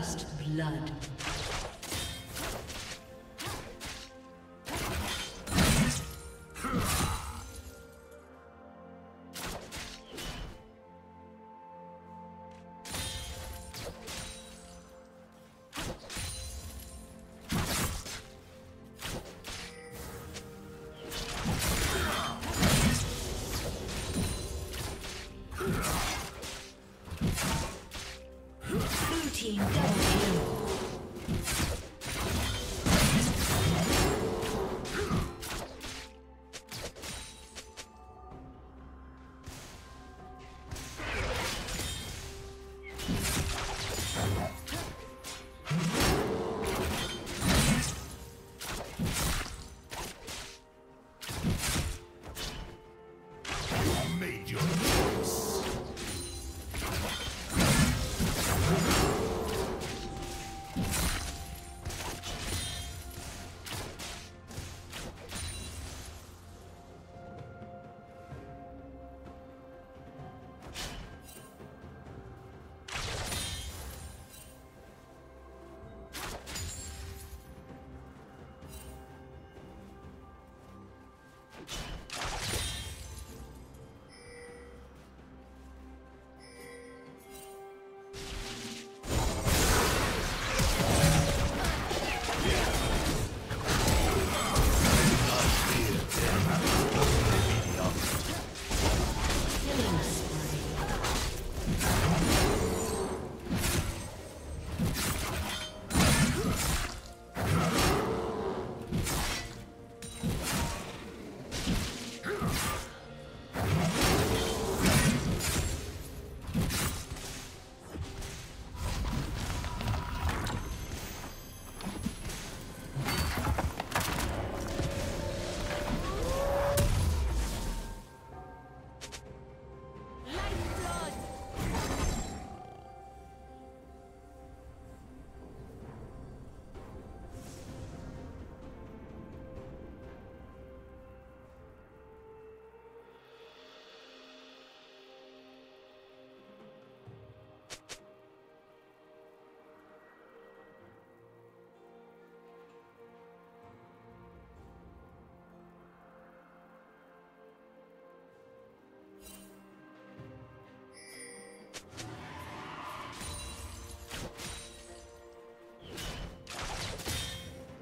First blood.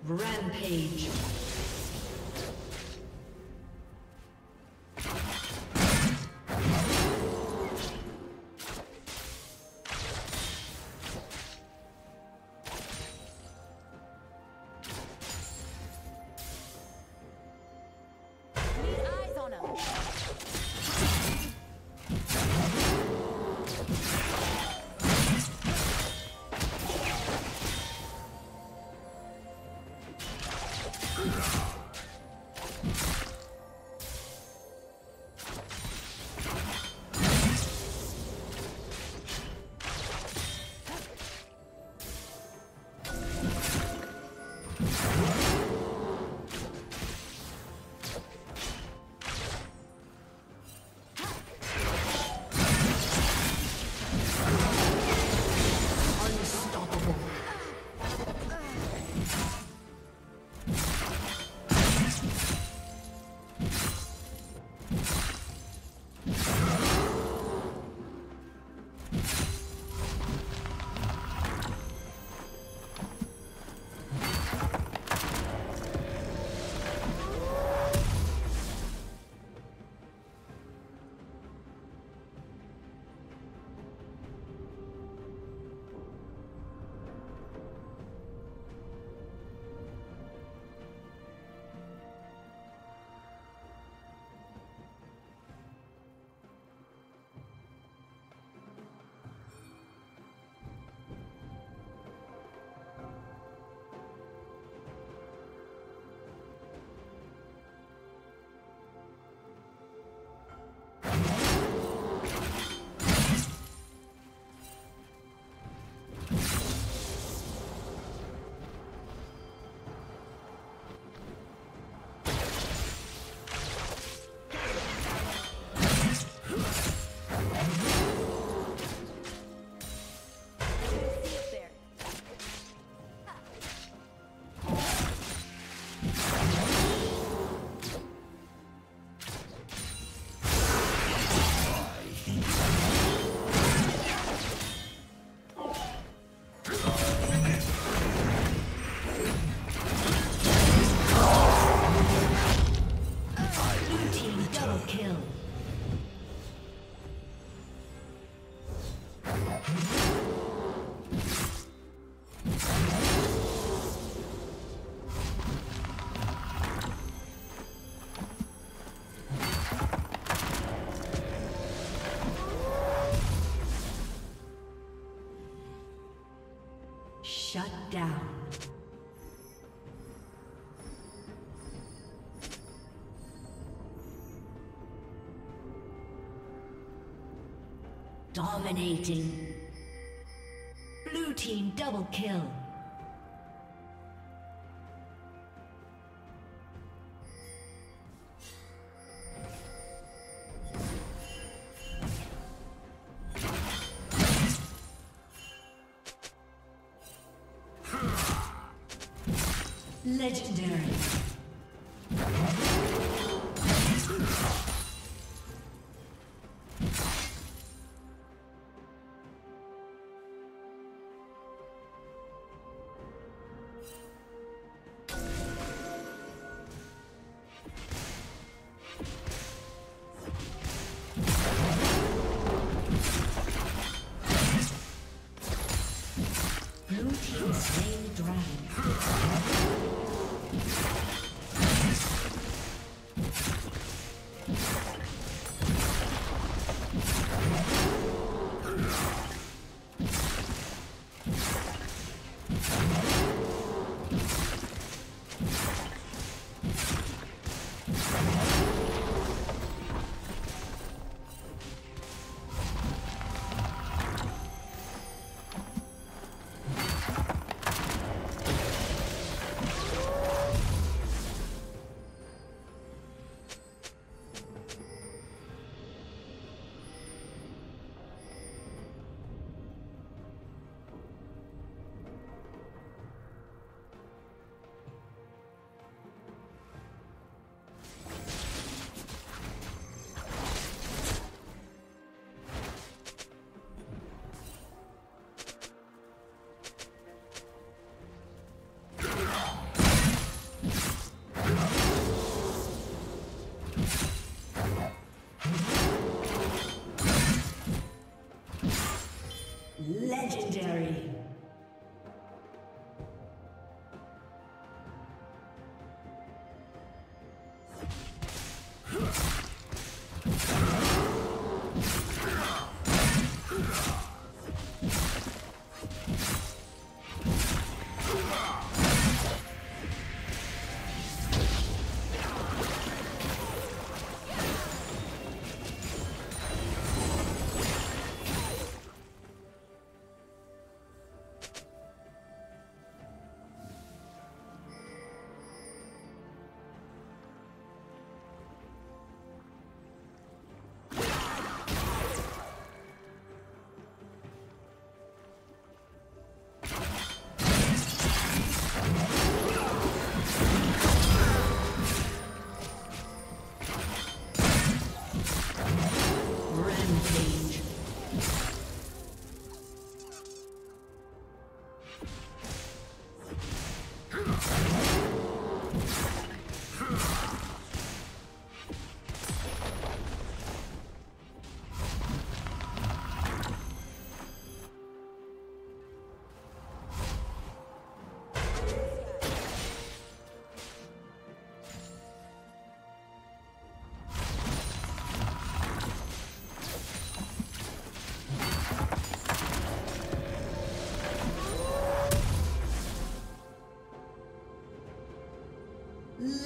Rampage. Double kill. Shut down. Dominating. Blue team double kill. Legendary. Legendary.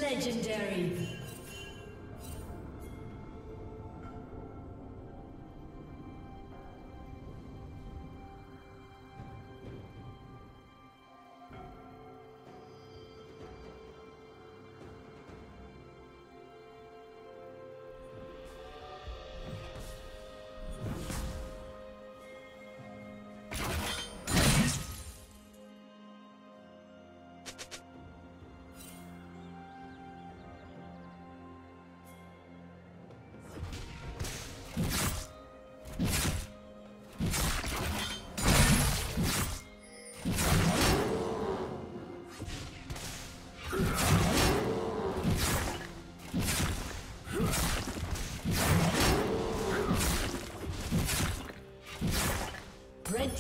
Legendary.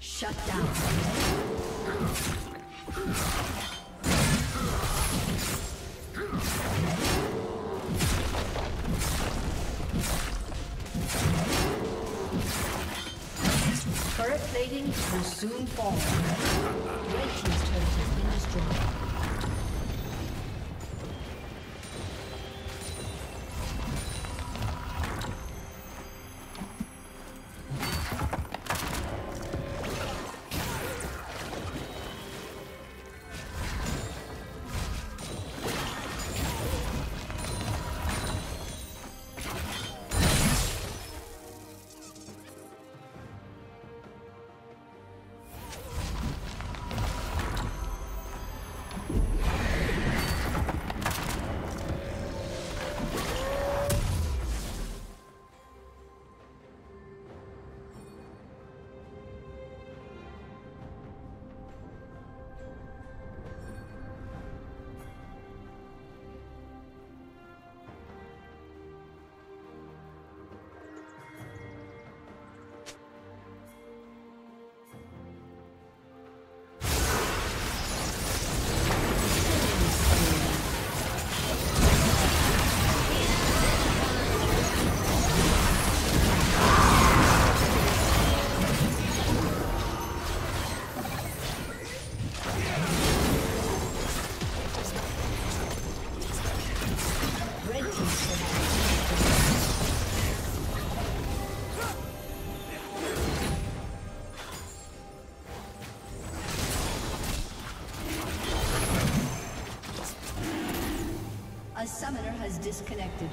Shut down. Turret plating will soon fall. Red team's turret has been destroyed. A summoner has disconnected.